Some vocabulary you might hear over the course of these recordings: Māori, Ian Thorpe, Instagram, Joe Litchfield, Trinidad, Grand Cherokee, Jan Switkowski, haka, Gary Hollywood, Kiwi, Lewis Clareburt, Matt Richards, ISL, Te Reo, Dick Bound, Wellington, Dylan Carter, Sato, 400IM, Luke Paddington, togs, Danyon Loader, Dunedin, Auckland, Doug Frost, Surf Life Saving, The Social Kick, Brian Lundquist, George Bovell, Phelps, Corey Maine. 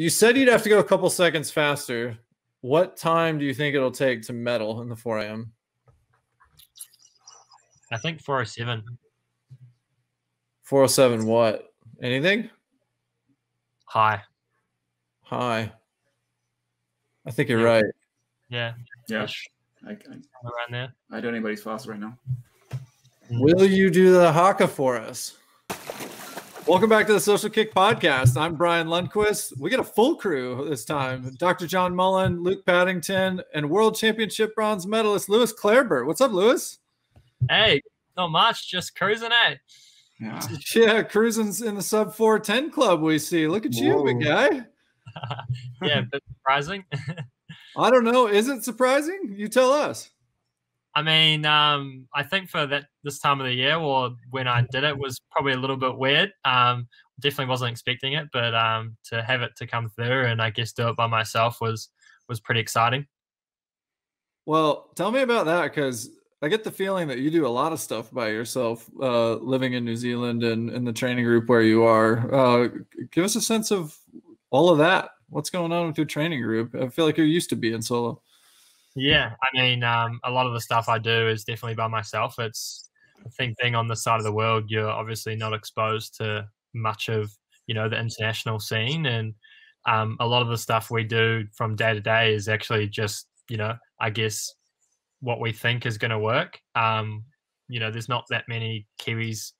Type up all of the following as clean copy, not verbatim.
You said you'd have to go a couple seconds faster. What time do you think it'll take to medal in the 4 a.m.? I think 4:07. 4:07 what? Anything? High. I think you're right. Yeah. Around there. I don't know anybody's fast right now. Will you do the haka for us? Welcome back to the Social Kick Podcast. I'm Brian Lundquist. We got a full crew this time. Dr. John Mullen, Luke Paddington, and World Championship bronze medalist Lewis Clareburt. What's up, Lewis? Hey, not much. Just cruising, eh? Yeah, cruising's in the sub 410 club we see. Look at you, big guy. Yeah, a bit surprising. I don't know. Is it surprising? You tell us. I mean, I think for this time of the year, or when I did it, was probably a little bit weird. Definitely wasn't expecting it, but to have it to come through and I guess do it by myself was pretty exciting. Well, tell me about that, because I get the feeling that you do a lot of stuff by yourself, living in New Zealand and in the training group where you are. Give us a sense of all of that. What's going on with your training group? I feel like you're used to being solo. Yeah, I mean, a lot of the stuff I do is definitely by myself. It's, I think, being on this side of the world, you're obviously not exposed to much of, you know, the international scene. And a lot of the stuff we do from day to day is actually just, you know, I guess what we think is going to work. You know, there's not that many Kiwis,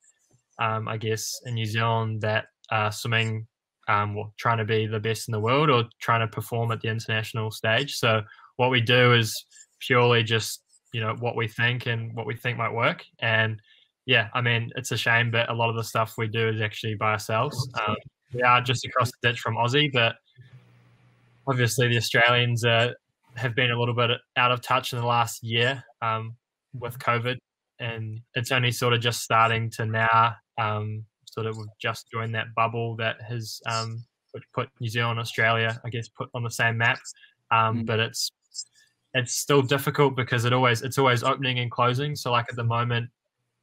I guess, in New Zealand that are swimming, trying to be the best in the world or trying to perform at the international stage. So what we do is purely just, you know, what we think and what we think might work. And yeah, I mean, it's a shame, but a lot of the stuff we do is actually by ourselves. We are just across the ditch from Aussie, but obviously the Australians have been a little bit out of touch in the last year with COVID, and it's only sort of just starting to now sort of we've just joined that bubble that has put New Zealand and Australia, I guess, put on the same map. But it's still difficult because it's always opening and closing. So like at the moment,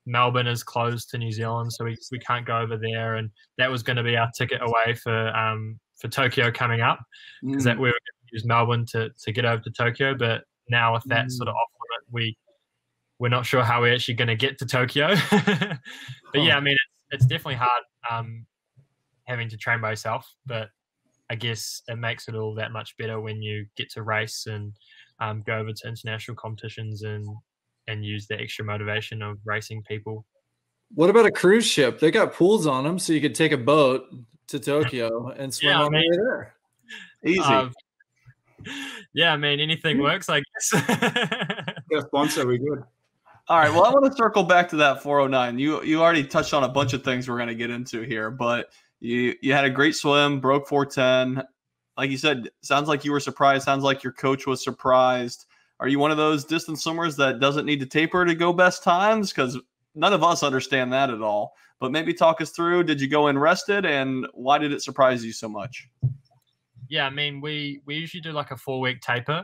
Melbourne is closed to New Zealand, so we can't go over there. And that was going to be our ticket away for Tokyo coming up, because that we were going to use Melbourne to get over to Tokyo. But now with that sort of off limit, we're not sure how we're actually going to get to Tokyo. But yeah, I mean, it's definitely hard having to train by yourself, but I guess it makes it all that much better when you get to race and go over to international competitions and use the extra motivation of racing people. What about a cruise ship? They got pools on them, so you could take a boat to Tokyo and swim on the way there. Easy. Yeah, I mean, anything works, I guess. Sponsor, we good. All right, well, I want to circle back to that 409. You already touched on a bunch of things we're going to get into here, but you had a great swim, broke 410. Like you said, sounds like you were surprised. Sounds like your coach was surprised. Are you one of those distance swimmers that doesn't need to taper to go best times? Because none of us understand that at all. But maybe talk us through, did you go in rested, and why did it surprise you so much? Yeah, I mean, we usually do like a 4-week taper,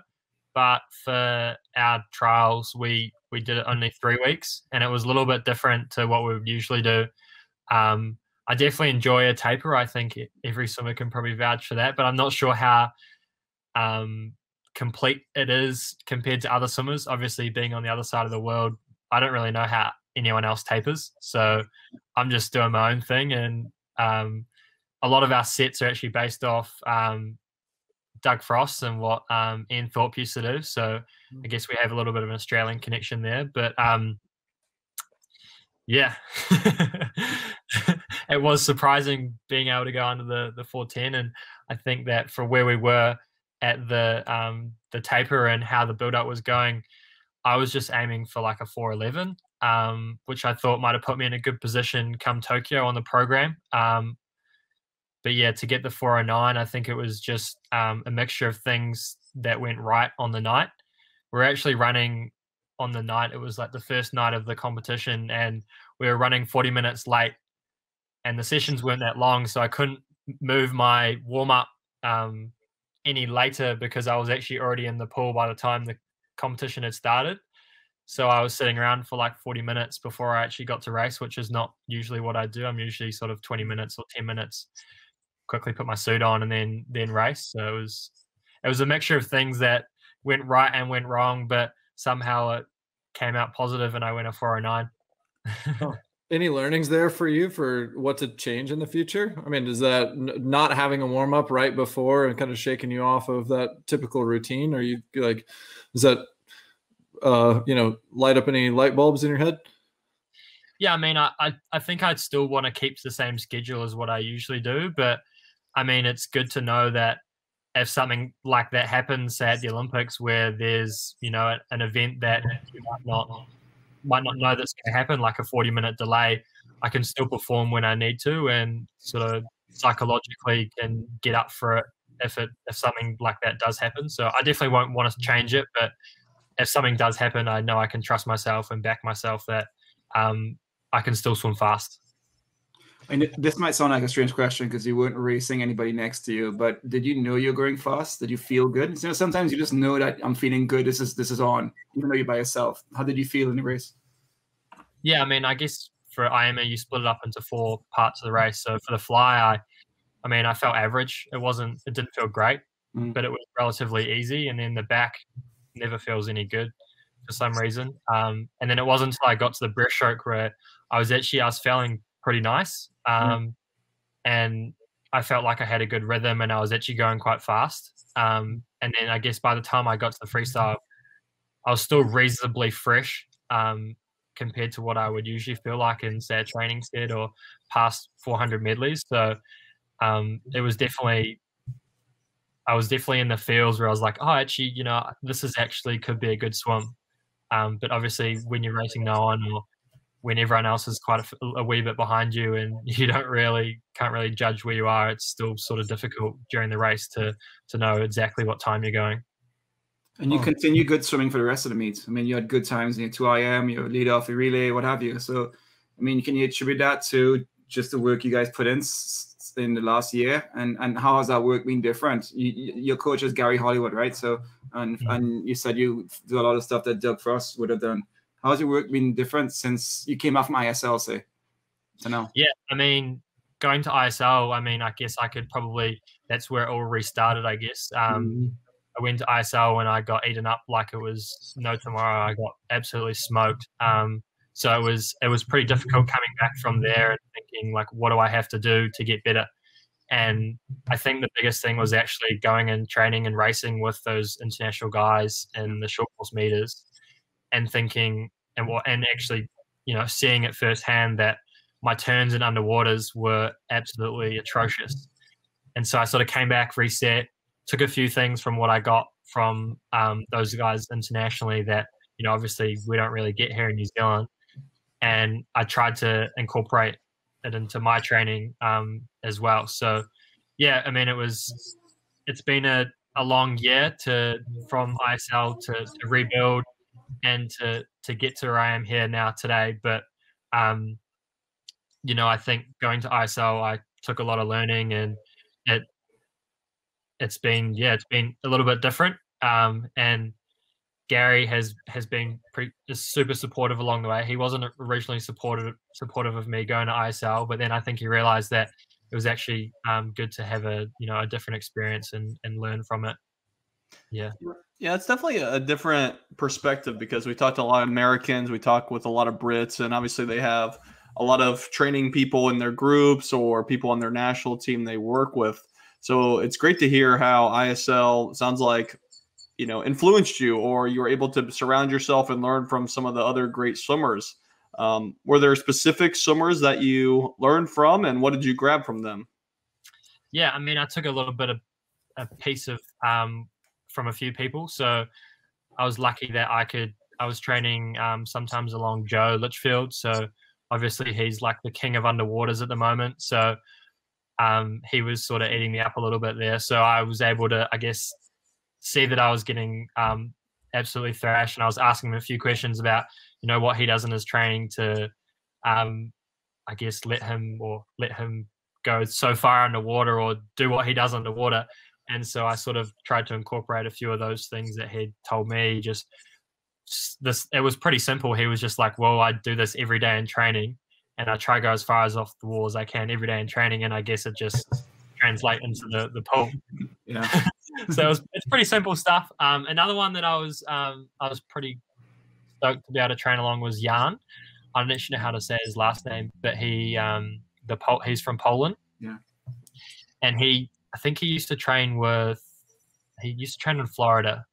but for our trials, we did it only 3 weeks, and it was a little bit different to what we would usually do. I definitely enjoy a taper. I think every swimmer can probably vouch for that, but I'm not sure how complete it is compared to other swimmers. Obviously, being on the other side of the world, I don't really know how anyone else tapers, so I'm just doing my own thing. And a lot of our sets are actually based off Doug Frost and what Ian Thorpe used to do. So I guess we have a little bit of an Australian connection there. But yeah, it was surprising being able to go under the 410. And I think that for where we were at the taper and how the build-up was going, I was just aiming for like a 411, which I thought might have put me in a good position come Tokyo on the program. But yeah, to get the 409, I think it was just a mixture of things that went right on the night. We're actually running on the night. It was like the first night of the competition, and we were running 40 minutes late, and the sessions weren't that long, so I couldn't move my warm-up any later because I was actually already in the pool by the time the competition had started. So I was sitting around for like 40 minutes before I actually got to race, which is not usually what I do. I'm usually sort of 20 minutes or 10 minutes quickly put my suit on and then race. So it was a mixture of things that went right and went wrong, but somehow it came out positive and I went a 409. Oh. Any learnings there for you for what to change in the future? I mean, is that not having a warm up right before and kind of shaking you off of that typical routine? Are you like, is that, light up any light bulbs in your head? Yeah, I mean, I think I'd still want to keep the same schedule as what I usually do, but I mean, it's good to know that if something like that happens at the Olympics where there's, an event that you might not know that's going to happen, like a 40-minute delay, I can still perform when I need to and sort of psychologically can get up for it if something like that does happen. So I definitely won't want to change it, but if something does happen, I know I can trust myself and back myself that I can still swim fast. I mean, this might sound like a strange question because you weren't racing anybody next to you, but did you know you're going fast? Did you feel good? You know, sometimes you just know that I'm feeling good. This is on, even though you're by yourself. How did you feel in the race? Yeah, I mean, I guess for IMA, you split it up into four parts of the race. So for the fly, I felt average. It didn't feel great, but it was relatively easy. And then the back never feels any good for some reason. And then it wasn't until I got to the breaststroke where I was feeling pretty nice. And I felt like I had a good rhythm and I was actually going quite fast. And then I guess by the time I got to the freestyle, I was still reasonably fresh compared to what I would usually feel like in, say, a training set or past 400 medleys. So it was definitely, I was definitely in the fields where I was like, oh, actually, this is actually could be a good swim. But obviously when you're racing no one or when everyone else is quite a wee bit behind you and you can't really judge where you are, it's still sort of difficult during the race to know exactly what time you're going. And you continue good swimming for the rest of the meet. I mean, you had good times in your 2IM, your lead off, your relay, what have you. So, I mean, can you attribute that to just the work you guys put in the last year? And how has that work been different? Your coach is Gary Hollywood, right? So, and you said you do a lot of stuff that Doug Frost would have done. How's your work been different since you came off from ISL, say, to now? Yeah, I mean, going to ISL, I mean, I guess I could probably, that's where it all restarted, I guess. I went to ISL and I got eaten up like it was no tomorrow. I got absolutely smoked. So it was pretty difficult coming back from there and thinking, like, what do I have to do to get better? And I think the biggest thing was actually going and training and racing with those international guys in the short course meters. And thinking and actually, seeing it firsthand that my turns in underwaters were absolutely atrocious. And so I sort of came back, reset, took a few things from what I got from those guys internationally that, obviously we don't really get here in New Zealand. And I tried to incorporate it into my training as well. So, yeah, I mean, it's been a long year from ISL to rebuild and to get to where I am here now today. But, I think going to ISL, I took a lot of learning and it's been a little bit different. And Gary has been super supportive along the way. He wasn't originally supportive of me going to ISL, but then I think he realized that it was actually good to have a different experience and learn from it. Yeah, it's definitely a different perspective because we talked to a lot of Americans, we talk with a lot of Brits, and obviously they have a lot of training people in their groups or people on their national team they work with. So it's great to hear how ISL sounds like, influenced you or you were able to surround yourself and learn from some of the other great swimmers. Were there specific swimmers that you learned from and what did you grab from them? Yeah, I mean, I took a little bit of a piece of from a few people. So I was lucky that I was training sometimes along Joe Litchfield. So obviously he's like the king of underwaters at the moment. So he was sort of eating me up a little bit there. So I was able to, I guess, see that I was getting absolutely thrashed. And I was asking him a few questions about, what he does in his training to, I guess, let him go so far underwater or do what he does underwater. And so I sort of tried to incorporate a few of those things that he'd told me. It was pretty simple. He was just like, well, I do this every day in training and I try to go as far as off the wall as I can every day in training. And I guess it just translate into the pool. Yeah. So it's pretty simple stuff. Another one that I was pretty stoked to be able to train along was Jan. I don't actually know how to say his last name, but he's from Poland. Yeah. And I think he used to train with, he used to train in Florida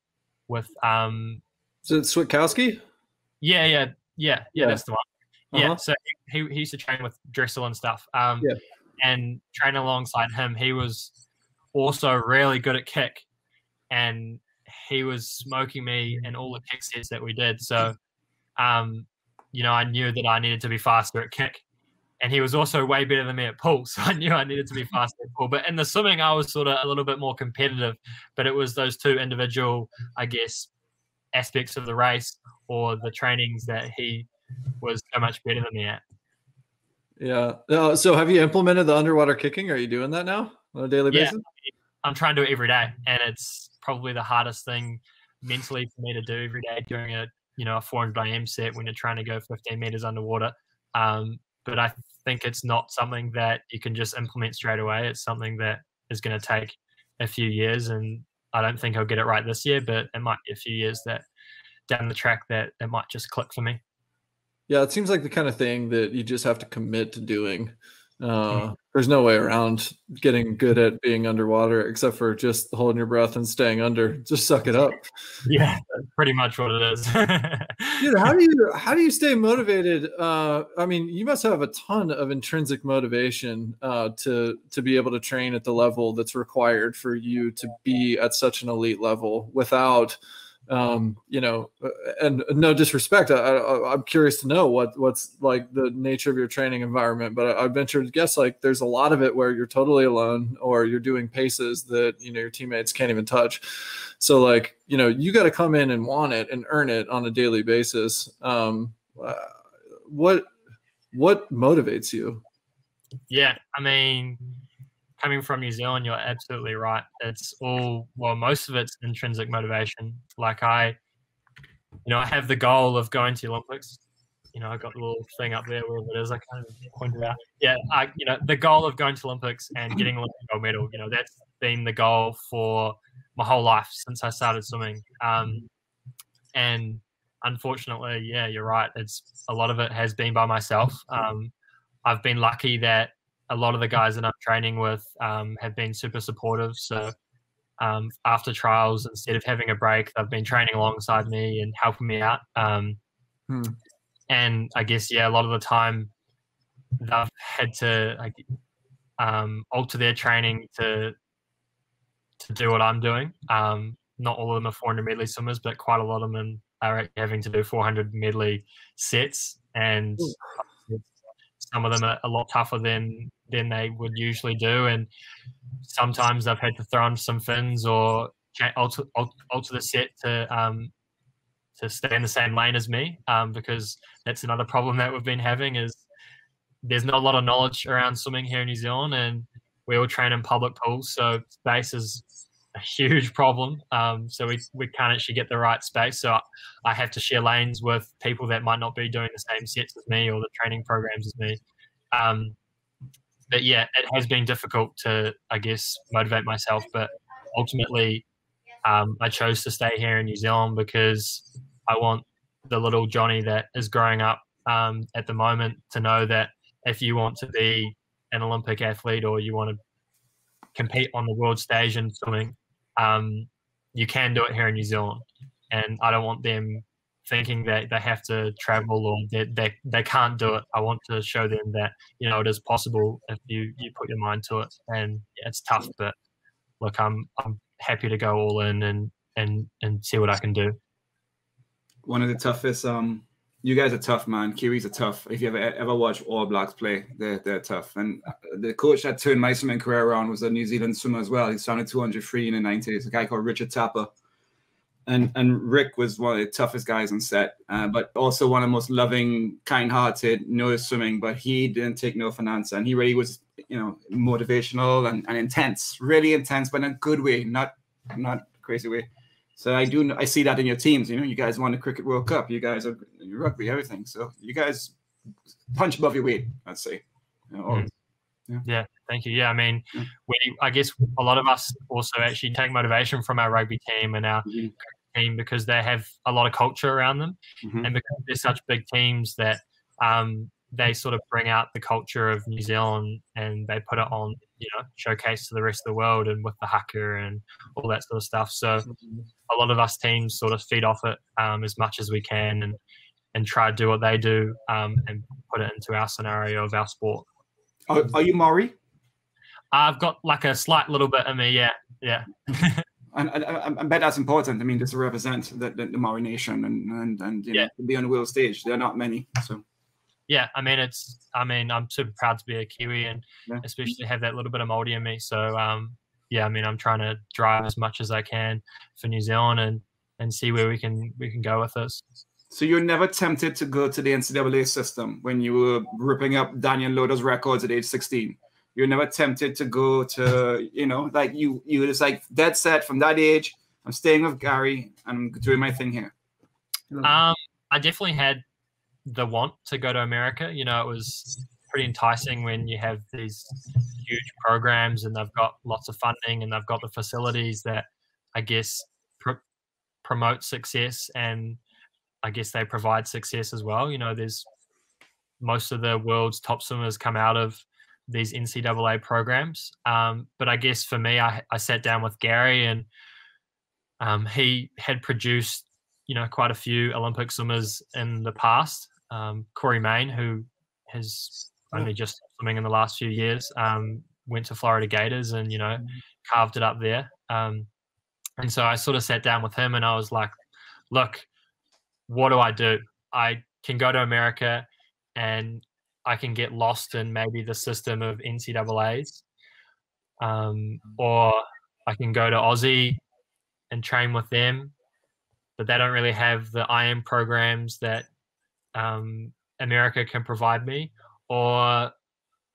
with is it Switkowski? Yeah, that's the one. Uh-huh. Yeah, so he used to train with Dressel and stuff. And train alongside him, he was also really good at kick, and he was smoking me in all the kick sets that we did. So, you know, I knew that I needed to be faster at kick, and he was also way better than me at pool. So I knew I needed to be faster at pool. But in the swimming, I was sort of a little bit more competitive. But it was those two individual, I guess, aspects of the race or the trainings that he was so much better than me at. Yeah. So have you implemented the underwater kicking? Are you doing that now on a daily basis? I'm trying to do it every day, and it's probably the hardest thing mentally for me to do every day during a 400 IM set when you're trying to go 15 meters underwater. But I think it's not something that you can just implement straight away. It's something that is going to take a few years, and I don't think I'll get it right this year, but it might be a few years that down the track that it might just click for me. Yeah, it seems like the kind of thing that you just have to commit to doing. There's no way around getting good at being underwater except for just holding your breath and staying under. Just suck it up. Yeah, that's pretty much what it is. Dude, how do you stay motivated? I mean, you must have a ton of intrinsic motivation to be able to train at the level that's required for you to be at such an elite level without you know, and no disrespect, I'm curious to know what's like the nature of your training environment, but I venture to guess like there's a lot of it where you're totally alone or you're doing paces that, you know, your teammates can't even touch. So like, you know, you got to come in and want it and earn it on a daily basis. What motivates you? Yeah. I mean, coming from New Zealand, you're absolutely right. It's all, well, most of it's intrinsic motivation. Like I have the goal of going to the Olympics. You know, I got the little thing up there, wherever it is. I can't even point it out. Yeah, the goal of going to Olympics and getting an Olympic gold medal. You know, that's been the goal for my whole life since I started swimming. And unfortunately, yeah, you're right. It's a lot of it has been by myself. I've been lucky that a lot of the guys that I'm training with have been super supportive. So after trials, instead of having a break, they've been training alongside me and helping me out. And I guess, yeah, a lot of the time they've had to alter their training to do what I'm doing. Not all of them are 400 medley swimmers, but quite a lot of them are having to do 400 medley sets. And some of them are a lot tougher than they would usually do, and sometimes I've had to throw in some fins or alter the set to stay in the same lane as me, because that's another problem that we've been having is there's not a lot of knowledge around swimming here in New Zealand, and we all train in public pools, so space is a huge problem. So we can't actually get the right space. So I have to share lanes with people that might not be doing the same sets as me or the training programs as me. But yeah, it has been difficult to, I guess, motivate myself. But ultimately, I chose to stay here in New Zealand because I want the little Johnny that is growing up at the moment to know that if you want to be an Olympic athlete or you want to compete on the world stage in swimming, you can do it here in New Zealand. And I don't want them thinking that they have to travel or that they can't do it. I want to show them that, you know, it is possible if you put your mind to it. And yeah, it's tough, but look, I'm happy to go all in and see what I can do. One of the toughest, you guys are tough, man. Kiwis are tough. If you ever watch All Blacks play, they're tough. And the coach that turned my swimming career around was a New Zealand swimmer as well. He swam 200 free in the 90s, a guy called Richard Tapper. And Rick was one of the toughest guys on set, but also one of the most loving, kind-hearted, knows swimming, but he didn't take no for an answer. And he really was, you know, motivational and intense, really intense, but in a good way, not crazy way. So I see that in your teams. You know, you guys won the Cricket World Cup. You guys are rugby, everything. So you guys punch above your weight, I'd say. You know, Yeah, thank you. Yeah, I mean, I guess a lot of us also actually take motivation from our rugby team and our team because they have a lot of culture around them, and because they're such big teams that they sort of bring out the culture of New Zealand and they put it on, you know, showcase to the rest of the world, and with the haka and all that sort of stuff. So a lot of us teams sort of feed off it as much as we can, and try to do what they do and put it into our scenario of our sport. Are you Maori? I've got like a slight little bit in me, yeah, yeah. And I bet that's important. I mean, just to represent the Maori nation and you know, be on the world stage. There are not many, so. Yeah, I mean, I'm super proud to be a Kiwi, and especially have that little bit of Māori in me. So, yeah, I mean, I'm trying to drive as much as I can for New Zealand and see where we can go with this. So you're never tempted to go to the NCAA system when you were ripping up Danyon Loader's records at age 16? You're never tempted to go to, you know, like you just like dead set from that age, I'm staying with Gary and I'm doing my thing here. I definitely had the want to go to America. You know, it was pretty enticing when you have these huge programs and they've got lots of funding and they've got the facilities that I guess promote success, and I guess they provide success as well. You know, there's most of the world's top swimmers come out of these NCAA programs. But I guess for me, I sat down with Gary, and he had produced, you know, quite a few Olympic swimmers in the past. Corey Maine, who has only just stopped swimming in the last few years, went to Florida Gators and, you know, carved it up there. And so I sort of sat down with him and I was like, look, what do? I can go to America and I can get lost in maybe the system of NCAAs, or I can go to Aussie and train with them, but they don't really have the IM programs that America can provide me, or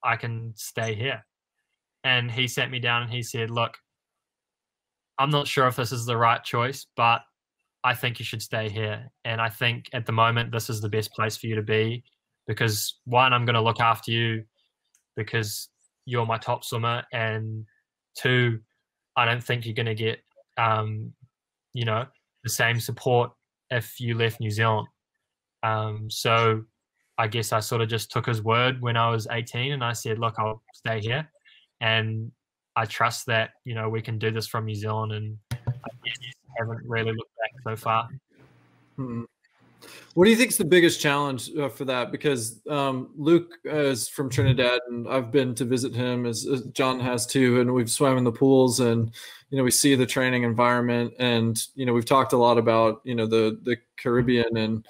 I can stay here. And he sat me down and he said, look, I'm not sure if this is the right choice, but I think you should stay here. And I think at the moment, this is the best place for you to be, because one, I'm going to look after you because you're my top swimmer, and two, I don't think you're going to get, you know, the same support if you left New Zealand. So I guess I sort of just took his word when I was 18 and I said, look, I'll stay here. And I trust that, you know, we can do this from New Zealand, and I haven't really looked back so far. What do you think is the biggest challenge for that? Because Luke is from Trinidad, and I've been to visit him, as John has too, and we've swam in the pools, and you know, we see the training environment, and you know, we've talked a lot about, you know, the Caribbean and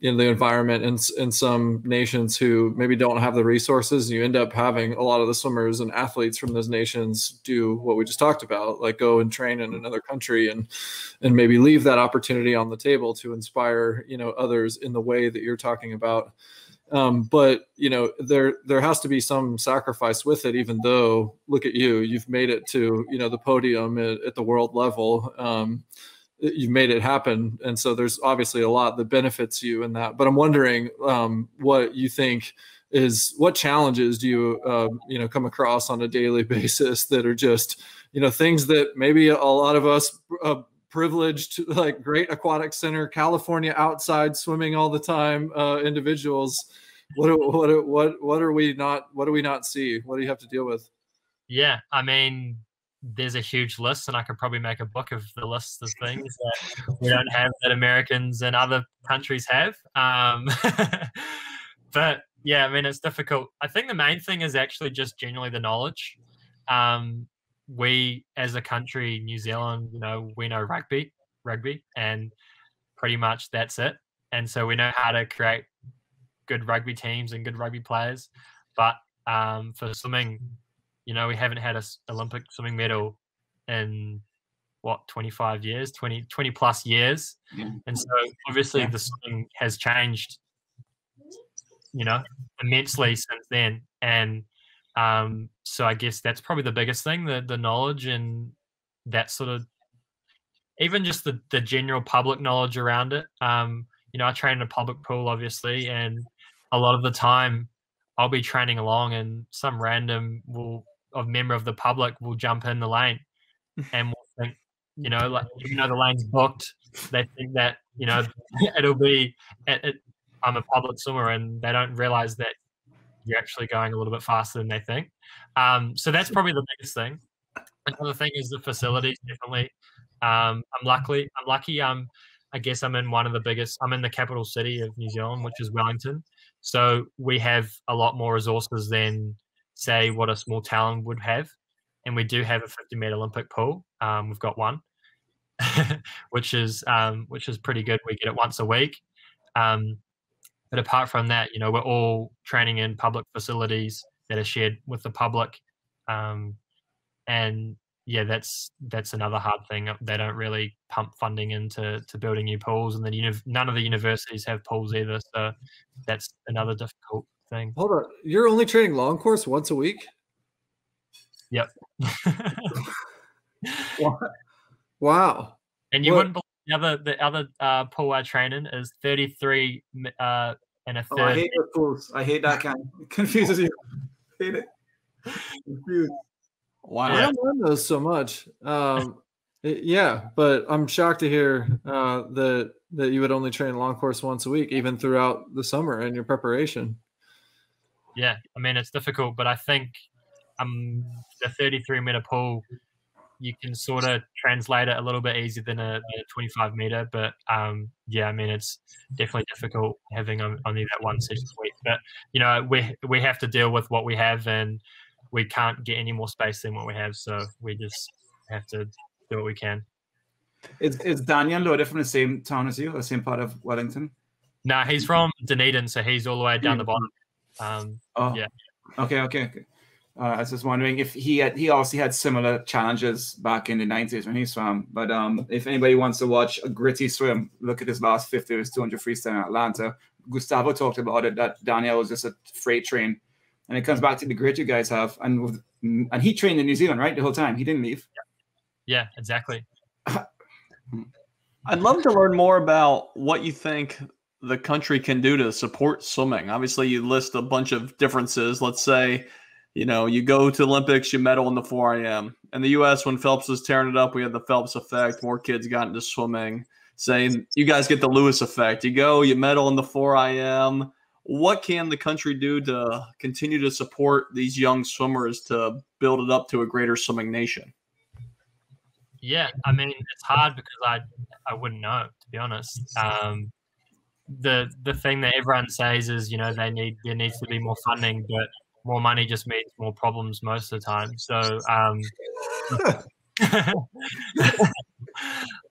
you know, the environment in some nations who maybe don't have the resources. You end up having a lot of the swimmers and athletes from those nations do what we just talked about, like go and train in another country and maybe leave that opportunity on the table to inspire, you know, others in the way that you're talking about. But you know, there has to be some sacrifice with it, even though look at you, you've made it to, you know, the podium at the world level. You've made it happen. And so there's obviously a lot that benefits you in that, but I'm wondering what you think is, what challenges do you, you know, come across on a daily basis that are just, you know, things that maybe a lot of us privileged, like great aquatic center, California outside swimming all the time, individuals, what do we not see? What do you have to deal with? Yeah. I mean, there's a huge list, and I could probably make a book of the list of things that we don't have that Americans and other countries have. But yeah, I mean, it's difficult. I think the main thing is actually just generally the knowledge. We as a country, New Zealand, you know, we know rugby, and pretty much that's it. And so we know how to create good rugby teams and good rugby players. But for swimming, you know, we haven't had an Olympic swimming medal in, what, 25 years, 20-plus years. And so obviously the swimming has changed, you know, immensely since then. And so I guess that's probably the biggest thing, the knowledge, and that sort of even just the general public knowledge around it. You know, I train in a public pool, obviously, and a lot of the time I'll be training along and some random member of the public will jump in the lane and will think, you know, like, even though the lane's booked, they think that, you know, it'll be, I'm a public swimmer, and they don't realize that you're actually going a little bit faster than they think. So that's probably the biggest thing. Another thing is the facilities, definitely. I'm lucky. I guess I'm in one of the biggest, I'm in the capital city of New Zealand, which is Wellington. So we have a lot more resources than, say, what a small town would have. And we do have a 50-meter Olympic pool. We've got one, which is pretty good. We get it once a week. But apart from that, you know, we're all training in public facilities that are shared with the public. And yeah, that's another hard thing. They don't really pump funding into building new pools, and then none of the universities have pools either. So that's another difficult thing. Hold on, you're only training long course once a week? Yep. Wow. And you wouldn't believe the other pool I train in is 33 and a third. Oh, I hate those pools. I hate that kind. It confuses you. I hate it. Confused. Wow. I don't learn those so much. Yeah, but I'm shocked to hear that you would only train long course once a week, even throughout the summer and your preparation. Yeah, I mean, it's difficult, but I think the 33-meter pool, you can sort of translate it a little bit easier than a 25-meter, but yeah, I mean, it's definitely difficult having only that one session a week. But you know, we have to deal with what we have, and we can't get any more space than what we have, so we just have to do what we can. Is Danyon Loader from the same town as you, or the same part of Wellington? No, he's from Dunedin, so he's all the way down the bottom. Yeah. Okay. I was just wondering if he also had similar challenges back in the 90s when he swam. But if anybody wants to watch a gritty swim, look at his last 50, his 200 freestyle in Atlanta. Gustavo talked about it, that Daniel was just a freight train. And it comes back to the grit you guys have. And he trained in New Zealand, right, the whole time? He didn't leave. Yeah, exactly. I'd love to learn more about what you think the country can do to support swimming. Obviously, you list a bunch of differences. Let's say, you know, you go to Olympics, you medal in the 4 a.m. In the U.S., when Phelps was tearing it up, we had the Phelps effect. More kids got into swimming. Saying you guys get the Lewis effect. You go, you medal in the 4 a.m. What can the country do to continue to support these young swimmers to build it up to a greater swimming nation? Yeah, I mean, it's hard because I wouldn't know, to be honest. The thing that everyone says is, you know, there needs to be more funding, but more money just means more problems most of the time. So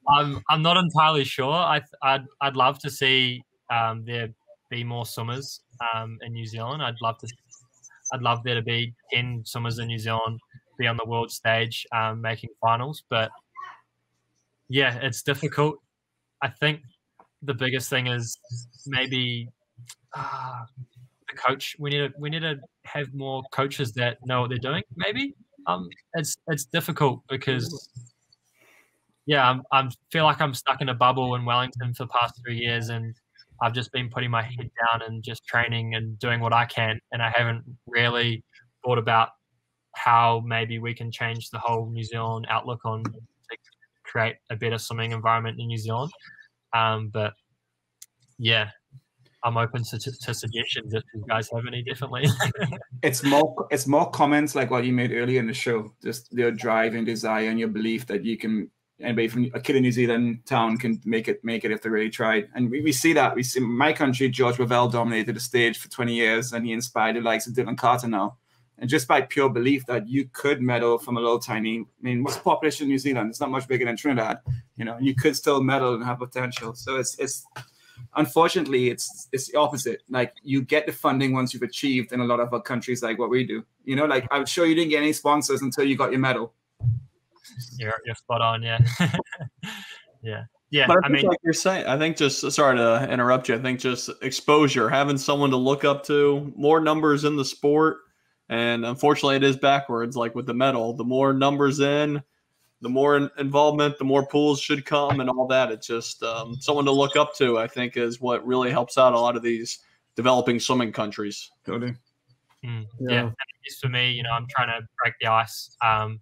I'm not entirely sure. I'd love to see there be more swimmers in New Zealand. I'd love there to be 10 swimmers in New Zealand, be on the world stage making finals. But yeah, it's difficult. I think the biggest thing is maybe the coach. We need to have more coaches that know what they're doing. Maybe it's difficult because yeah, I feel like I'm stuck in a bubble in Wellington for the past 3 years, and I've just been putting my head down and just training and doing what I can, and I haven't really thought about how maybe we can change the whole New Zealand outlook on to create a better swimming environment in New Zealand. But yeah, I'm open to suggestions if you guys have any, definitely. it's more comments like what you made earlier in the show, just your drive and desire and your belief that you can, anybody from a kid in New Zealand town can make it if they really tried. And we see that. We see my country, George Bovell dominated the stage for 20 years, and he inspired the likes of Dylan Carter now. And just by pure belief that you could medal from a little tiny, I mean, what's the population of New Zealand? It's not much bigger than Trinidad, you know, you could still medal and have potential. So it's unfortunately, it's the opposite. Like, you get the funding once you've achieved in a lot of our countries, like what we do. You know, like, I'm sure you didn't get any sponsors until you got your medal. You're spot on, yeah. yeah. But I mean, like you're saying, I think just, sorry to interrupt you, I think just exposure, having someone to look up to, more numbers in the sport, and unfortunately it is backwards, like with the medal. The more numbers in, the more involvement, the more pools should come and all that. It's just someone to look up to, I think, is what really helps out a lot of these developing swimming countries. Totally. And yeah, and it is for me, you know, I'm trying to break the ice, and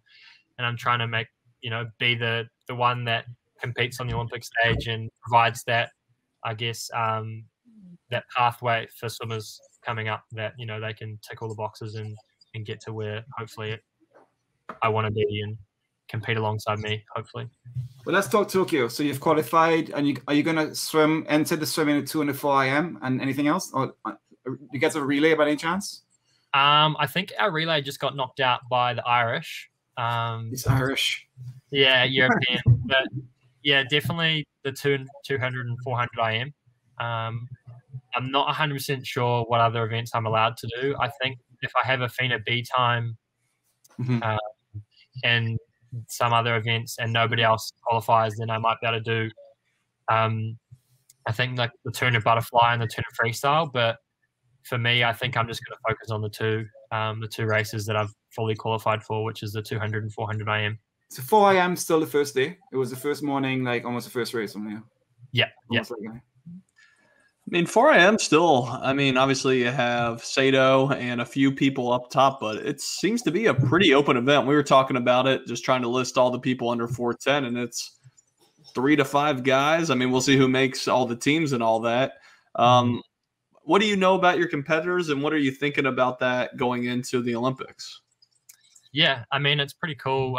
I'm trying to make, you know, be the one that competes on the Olympic stage and provides that, I guess, that pathway for swimmers coming up that, you know, they can tick all the boxes and get to where hopefully I want to be and compete alongside me, hopefully. Well, let's talk Tokyo. So you've qualified, and are you going to swim, enter the swim in at 2 and a 4 a.m. and anything else? Or you get a relay by any chance? I think our relay just got knocked out by the Irish. It's Irish. Yeah, European. But yeah, definitely the 200 and 400 IM. I'm not 100% sure what other events I'm allowed to do. I think if I have a FINA B time and some other events and nobody else qualifies, then I might be able to do, I think, like the 200 butterfly and the 200 freestyle. But for me, I think I'm just going to focus on the two races that I've fully qualified for, which is the 200 and 400 IM. So 4 a.m. still the first day. It was the first morning, like almost the first race. Yeah. Like, I mean, 4 a.m. still, I mean, obviously you have Sato and a few people up top, but it seems to be a pretty open event. We were talking about it, just trying to list all the people under 410, and it's 3 to 5 guys. I mean, we'll see who makes all the teams and all that. What do you know about your competitors, and what are you thinking about that going into the Olympics? Yeah, I mean, it's pretty cool.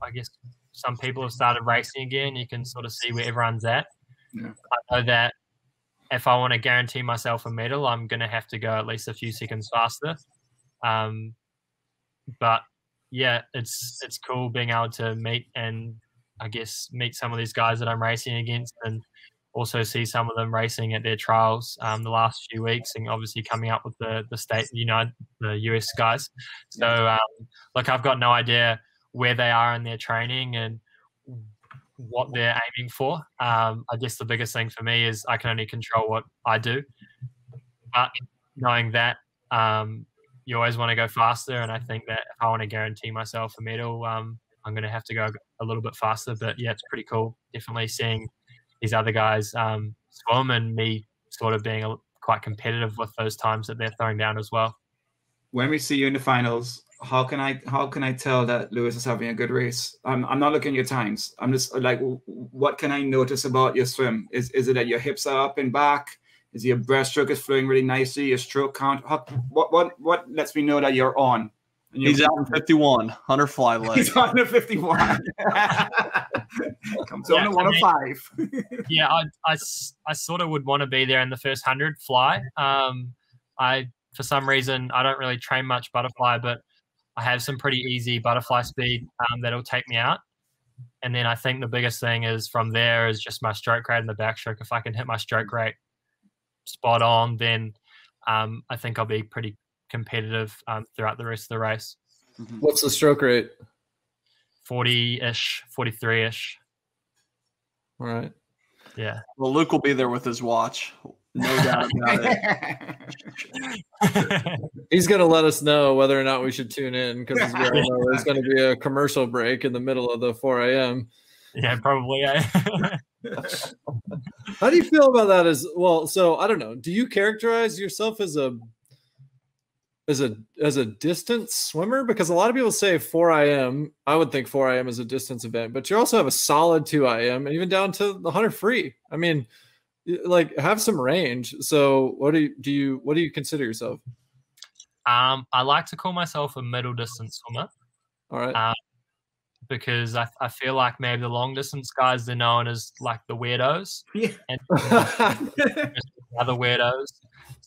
I guess some people have started racing again. You can sort of see where everyone's at. Yeah. I know that if I want to guarantee myself a medal, I'm going to have to go at least a few seconds faster. But yeah, it's cool being able to meet and I guess meet some of these guys that I'm racing against, and also see some of them racing at their trials the last few weeks, and obviously coming up with the US guys. So look, I've got no idea where they are in their training and what they're aiming for. I guess the biggest thing for me is I can only control what I do. But knowing that, you always want to go faster, and I think that if I want to guarantee myself a medal, I'm going to have to go a little bit faster. But yeah, it's pretty cool. Definitely seeing these other guys swim and me sort of being quite competitive with those times that they're throwing down as well. When we see you in the finals, how can I tell that Lewis is having a good race? I'm not looking at your times. I'm just like, what can I notice about your swim? Is it that your hips are up and back? Is your breaststroke is flowing really nicely? Your stroke count? What lets me know that you're on? And you're out in 51, Hunter fly leg. He's out in 51. Comes on to 105. Yeah, I sort of would want to be there in the first 100 fly. For some reason, I don't really train much butterfly, but I have some pretty easy butterfly speed that'll take me out. And then I think the biggest thing is from there is just my stroke rate and the backstroke. If I can hit my stroke rate spot on, then I think I'll be pretty competitive throughout the rest of the race. What's the stroke rate? 40-ish, 43-ish. All right. Yeah. Well, Luke will be there with his watch. No doubt about it. He's going to let us know whether or not we should tune in, because there's going to be a commercial break in the middle of the 4 a.m. Yeah, probably. How do you feel about that as well? So I don't know. Do you characterize yourself as a distance swimmer? Because a lot of people say 4 a.m. I would think 4 a.m. is a distance event, but you also have a solid 2 a.m. and even down to the 100 free. I mean, like, have some range. So what do you consider yourself? I like to call myself a middle distance swimmer. All right. Because I feel like maybe the long distance guys, they're known as like the weirdos. Yeah. And other weirdos.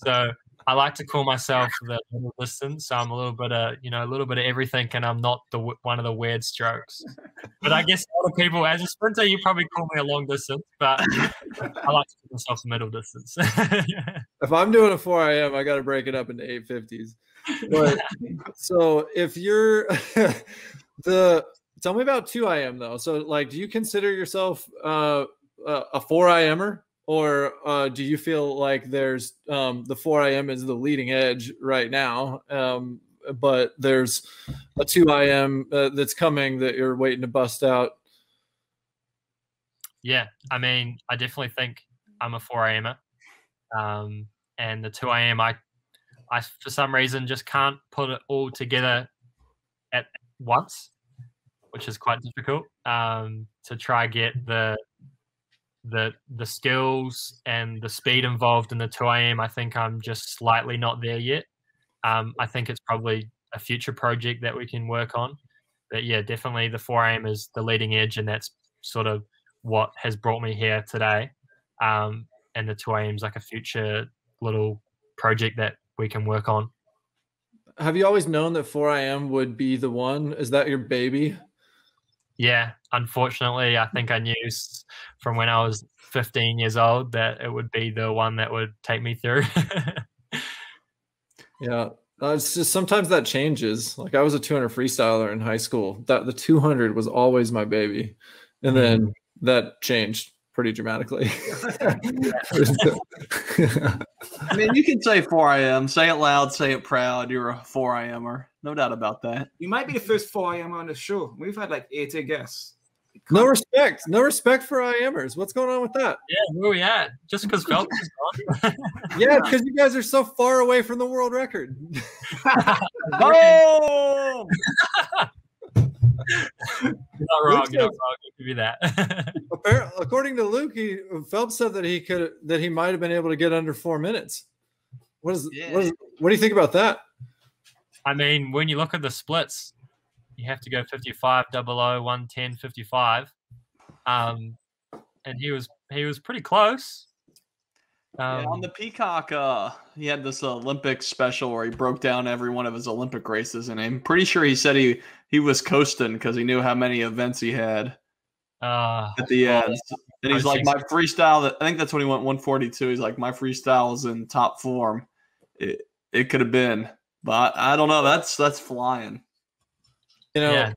So I like to call myself the middle distance. So I'm a little bit of everything, and I'm not one of the weird strokes. But I guess a lot of people, as a sprinter, you probably call me a long distance, but I like to call myself a middle distance. Yeah. If I'm doing a 4 a.m., I got to break it up into 850s. But, so if you're tell me about 2 a.m. though. So like, do you consider yourself a 4 a.m.er? Or do you feel like there's the 4 a.m. is the leading edge right now, but there's a 2 a.m. That's coming that you're waiting to bust out? Yeah, I mean, I definitely think I'm a 4 a.m.er. And the 2 a.m., I I, for some reason, just can't put it all together at once, which is quite difficult, to try get the skills and the speed involved in the 2am. I think I'm just slightly not there yet. I think it's probably a future project that we can work on. But yeah, definitely the 4am is the leading edge, and that's sort of what has brought me here today. And the 2am is like a future little project that we can work on. Have you always known that 4am would be the one? Is that your baby? Yeah, unfortunately, I think I knew from when I was 15 years old that it would be the one that would take me through. Yeah, it's just sometimes that changes. Like I was a 200 freestyler in high school. That the 200 was always my baby, and then that changed pretty dramatically. I mean, you can say 4am, say it loud, say it proud. You're a 4amer, no doubt about that. You might be the first 4am on the show. We've had like 80 guests. No respect for IMers. What's going on with that? Yeah, where we at? Just because Phelps is gone. Yeah, because you guys are so far away from the world record. Oh! Not wrong. Said, not wrong. Give you that. According to Luke, Phelps said that he might have been able to get under 4 minutes. What do you think about that? I mean, when you look at the splits, you have to go 55, 00, 110, 55. And he was pretty close. Yeah, on the Peacock, he had this Olympic special where he broke down every one of his Olympic races, and I'm pretty sure he said he was coasting because he knew how many events he had at the end. And he's like, my freestyle, I think that's when he went 142. He's like, my freestyle is in top form. It could have been, but I don't know. That's flying. You know, yeah.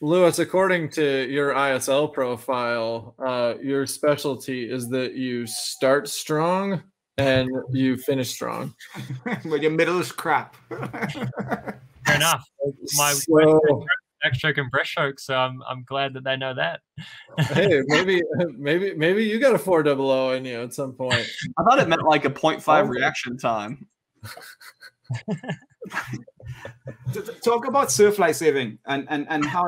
Lewis, according to your ISL profile, your specialty is that you start strong and you finish strong. But your middle is crap. Fair enough. My backstroke and breaststroke, so I'm glad that they know that. Hey, maybe you got a 400 in you at some point. I thought it meant like a 0.5 reaction time. Talk about surf life saving and how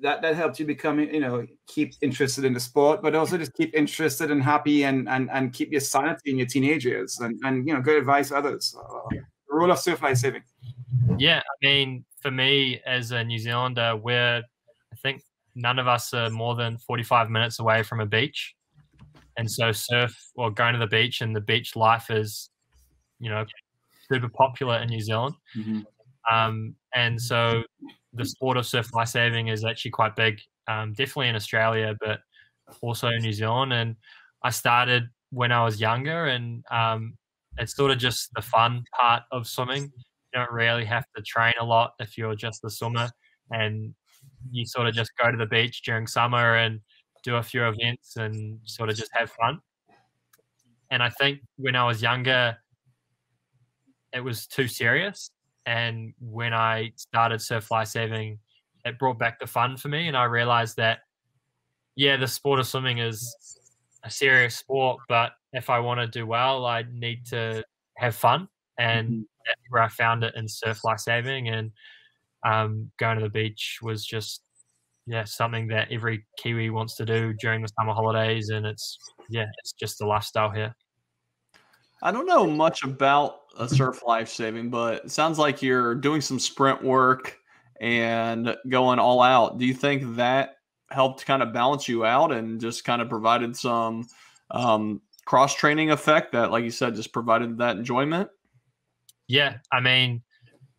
that helps you become, you know, keep interested in the sport, but also just keep interested and happy and keep your sanity in your teenage years and you know, good advice to others. The role of surf life saving. Yeah, I mean, for me as a New Zealander, where I think none of us are more than 45 minutes away from a beach, and so surf or going to the beach and the beach life is, you know, super popular in New Zealand. And so the sport of surf life saving is actually quite big, definitely in Australia, but also in New Zealand. And I started when I was younger, and it's sort of just the fun part of swimming. You don't really have to train a lot if you're just a swimmer, and you sort of just go to the beach during summer and do a few events and sort of just have fun. And I think when I was younger, it was too serious. And when I started surf life saving, it brought back the fun for me. And I realized that, yeah, the sport of swimming is a serious sport, but if I want to do well, I need to have fun. And that's where I found it in surf life saving. And going to the beach was just, yeah, something that every Kiwi wants to do during the summer holidays. And it's just the lifestyle here. I don't know much about surf life saving, but it sounds like you're doing some sprint work and going all out. Do you think that helped kind of balance you out and just kind of provided some cross-training effect that, like you said, just provided that enjoyment? Yeah, I mean,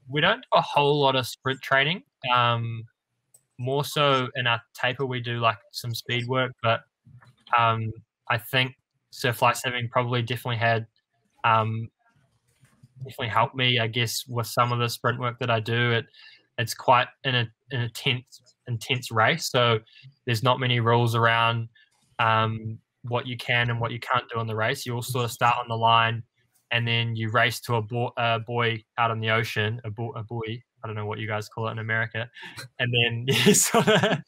we don't do a whole lot of sprint training. More so in our taper, we do like some speed work, but I think surf life saving probably definitely had definitely helped me, I guess, with some of the sprint work that I do. It's quite an intense race, so there's not many rules around what you can and what you can't do in the race. You all sort of start on the line, and then you race to a buoy out in the ocean, a buoy. I don't know what you guys call it in America. And then you sort of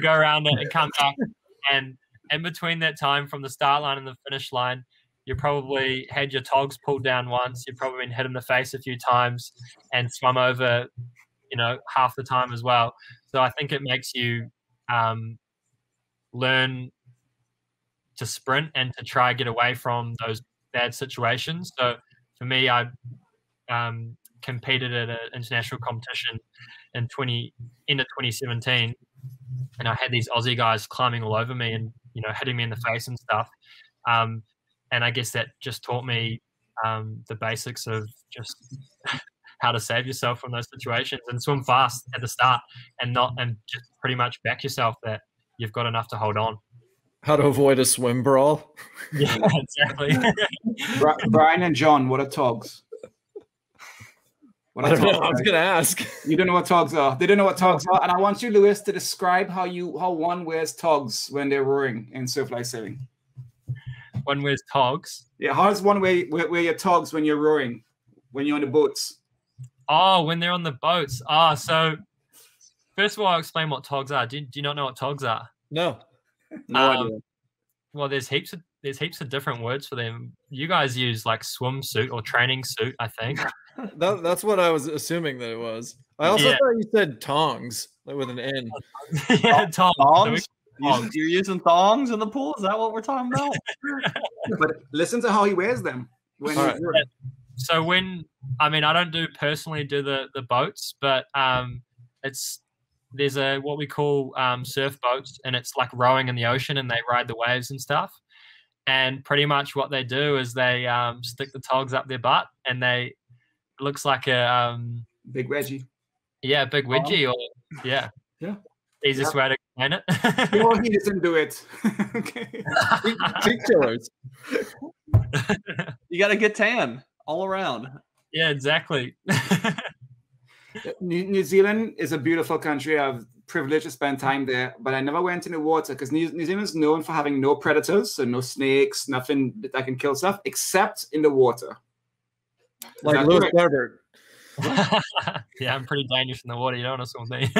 go around it and come back. And in between that time, from the start line and the finish line, you probably had your togs pulled down once, you've probably been hit in the face a few times and swum over, you know, half the time as well. So I think it makes you learn to sprint and to try get away from those bad situations. So for me, I competed at an international competition in end of 2017, and I had these Aussie guys climbing all over me and, you know, hitting me in the face and stuff. And I guess that just taught me the basics of just how to save yourself from those situations and swim fast at the start and just pretty much back yourself that you've got enough to hold on. How to avoid a swim brawl. Yeah, exactly. Brian and John, what are togs? I was going to ask. You don't know what togs are. They don't know what togs are. And I want you, Lewis, to describe how one wears togs when they're rowing in surf life saving. One wears togs? Yeah, how does one wear your togs when you're rowing, when you're on the boats? Oh, when they're on the boats. Ah, so first of all, I'll explain what togs are. Do you not know what togs are? No. No idea. Well, there's heaps of different words for them. You guys use like swimsuit or training suit, I think. That's what I was assuming that it was. I also thought you said tongs, like with an N. Yeah, tongs. You're using thongs in the pool? Is that what we're talking about? But listen to how he wears them. So when, I mean, I don't personally do the boats, but there's what we call surf boats, and it's like rowing in the ocean, and they ride the waves and stuff. And pretty much what they do is they stick the togs up their butt, and it looks like a big wedgie. Yeah, big wedgie, or yeah. Easiest way to explain it. Well, he doesn't do it. Okay. You got a good tan all around. Yeah, exactly. New Zealand is a beautiful country. I've privileged to spend time there, but I never went in the water because New Zealand's known for having no predators, so no snakes, nothing that can kill stuff, except in the water. Like Lewis Clareburt. Yeah, I'm pretty dangerous in the water. You don't know something.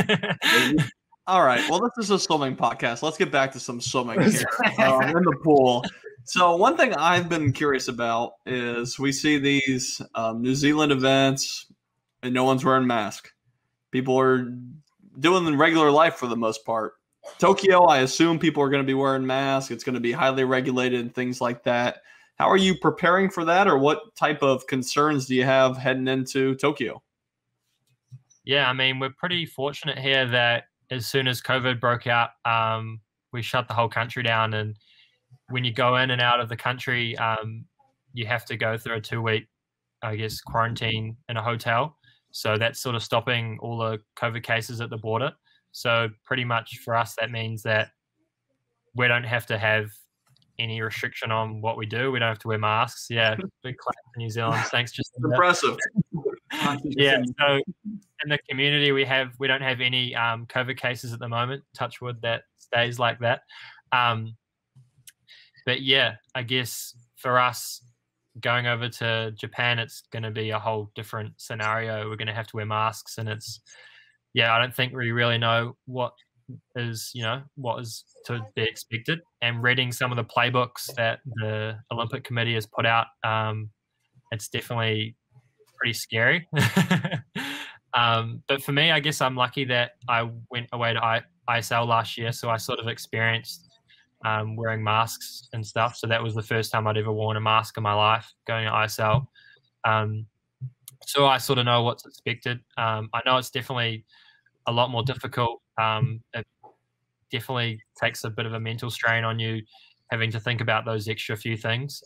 All right. Well, this is a swimming podcast. Let's get back to some swimming here in the pool. So one thing I've been curious about is we see these New Zealand events and no one's wearing masks. People are doing the regular life for the most part. Tokyo, I assume people are going to be wearing masks. It's going to be highly regulated and things like that. How are you preparing for that, or what type of concerns do you have heading into Tokyo? Yeah, I mean, we're pretty fortunate here that as soon as COVID broke out, we shut the whole country down. And when you go in and out of the country, you have to go through a 2-week, I guess, quarantine in a hotel. So that's sort of stopping all the COVID cases at the border. So pretty much for us, that means that we don't have to have any restriction on what we do. We don't have to wear masks. Yeah, big clap in New Zealand. Thanks, just impressive. Yeah, so in the community we don't have any COVID cases at the moment. Touch wood that stays like that. But yeah, I guess for us going over to Japan, it's going to be a whole different scenario. We're going to have to wear masks, and it's I don't think we really know what is to be expected. And reading some of the playbooks that the Olympic Committee has put out, it's definitely pretty scary. But for me, I guess I'm lucky that I went away to ISL last year, so I sort of experienced wearing masks and stuff. So that was the first time I'd ever worn a mask in my life, going to ISL. So I sort of know what's expected. I know it's definitely a lot more difficult. It definitely takes a bit of a mental strain on you, having to think about those extra few things.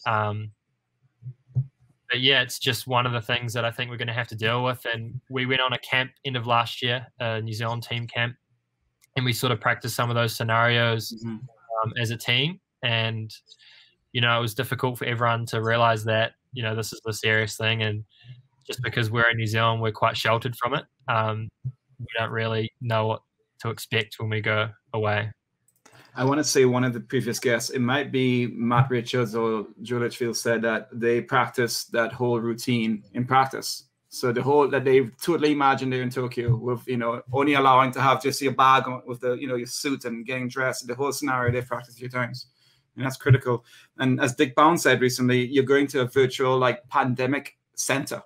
But yeah, it's just one of the things that I think we're going to have to deal with. And we went on a camp end of last year, a New Zealand team camp, and we sort of practiced some of those scenarios as a team. And, you know, it was difficult for everyone to realize that, you know, this is a serious thing. And just because we're in New Zealand, we're quite sheltered from it. We don't really know what to expect when we go away. I want to say one of the previous guests, it might be Matt Richards or Joe Litchfield, said that they practice that whole routine in practice. So the whole that they totally imagine they're in Tokyo with, you know, only allowing to have just your bag on, with the, you know, your suit and getting dressed. The whole scenario they practice a few times. and that's critical. And as Dick Bound said recently, you're going to a virtual like pandemic center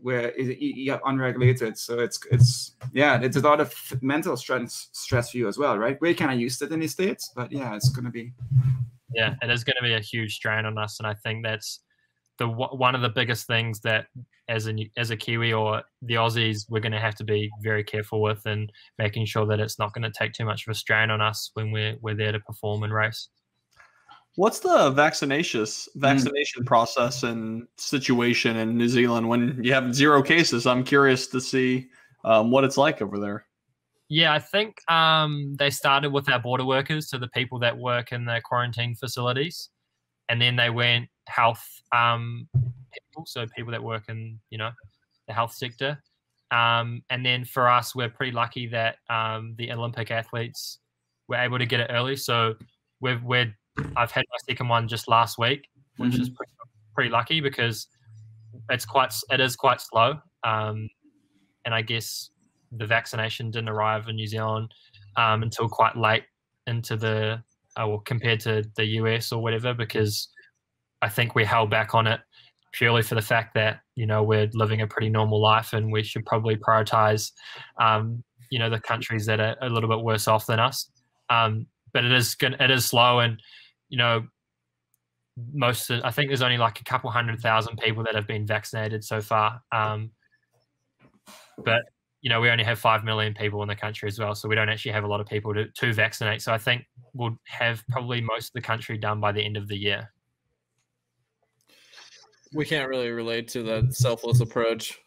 where you're unregulated. So it's yeah, it's a lot of mental stress for you as well, right? We're kind of used to it in the States, but yeah, it's going to be. Yeah, it is going to be a huge strain on us. And I think that's one of the biggest things that as a Kiwi or the Aussies, we're going to have to be very careful with, and making sure that it's not going to take too much of a strain on us when we're there to perform and race. What's the vaccination process and situation in New Zealand when you have zero cases? I'm curious to see what it's like over there. Yeah, I think they started with our border workers, so the people that work in the quarantine facilities, and then they went health people, so people that work in, you know, the health sector. And then for us, we're pretty lucky that the Olympic athletes were able to get it early. So I've had my second one just last week, which is pretty lucky because it is quite slow. And I guess the vaccination didn't arrive in New Zealand until quite late into the, well, compared to the US or whatever, because I think we held back on it purely for the fact that, you know, we're living a pretty normal life and we should probably prioritize, you know, the countries that are a little bit worse off than us. But it is slow, and, you know, I think there's only like a couple 100,000 people that have been vaccinated so far. But you know, we only have 5 million people in the country as well, so we don't actually have a lot of people to vaccinate. So I think we'll have probably most of the country done by the end of the year. We can't really relate to that selfless approach.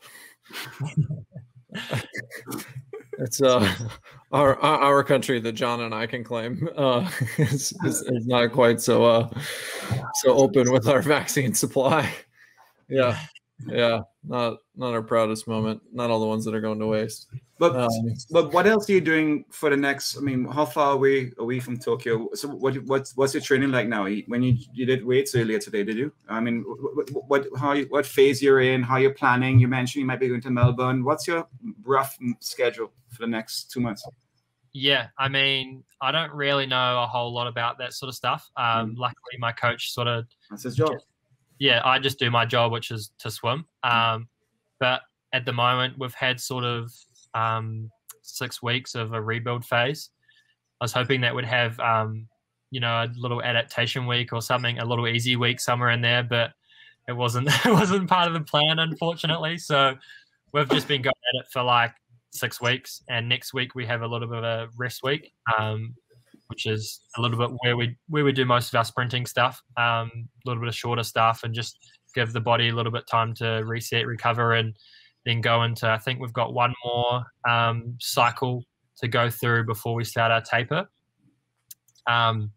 It's our country that John and I can claim is not quite so open with our vaccine supply. Yeah. Yeah, not our proudest moment. Not all the ones that are going to waste. But what else are you doing for the next? I mean, how far are we away from Tokyo? So what's your training like now? When you did weights earlier today, did you? I mean, what phase you're in? How you're planning? You mentioned you might be going to Melbourne. What's your rough schedule for the next 2 months? Yeah, I mean, I don't really know a whole lot about that sort of stuff. Luckily, my coach sort of. That's his job. Yeah, I just do my job, which is to swim. But at the moment, we've had sort of 6 weeks of a rebuild phase. I was hoping that we'd have, you know, a little adaptation week or something, a little easy week somewhere in there, but it wasn't. It wasn't part of the plan, unfortunately. So we've just been going at it for like 6 weeks, and next week we have a little bit of a rest week, which is a little bit where we do most of our sprinting stuff, a little bit of shorter stuff, and just give the body a little bit time to reset, recover, and then go into, I think we've got one more cycle to go through before we start our taper. And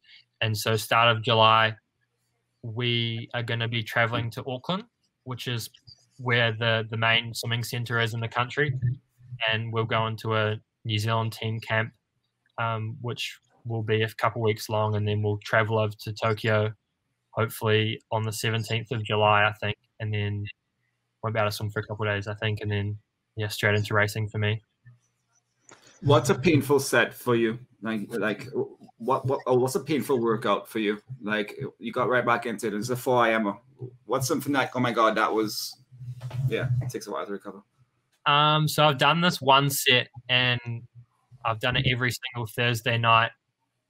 so start of July, we are going to be traveling to Auckland, which is where the main swimming centre is in the country. And we'll go into a New Zealand team camp, which will be a couple weeks long, and then we'll travel over to Tokyo, hopefully on the 17th of July, I think, and then we're about to swim for a couple of days, I think, and then yeah, straight into racing for me. What's a painful set for you? Like what's a painful workout for you? Like you got right back into it. It's a 4 a.m. What's something like, oh my god, that was, yeah, it takes a while to recover. So I've done this one set, and I've done it every single Thursday night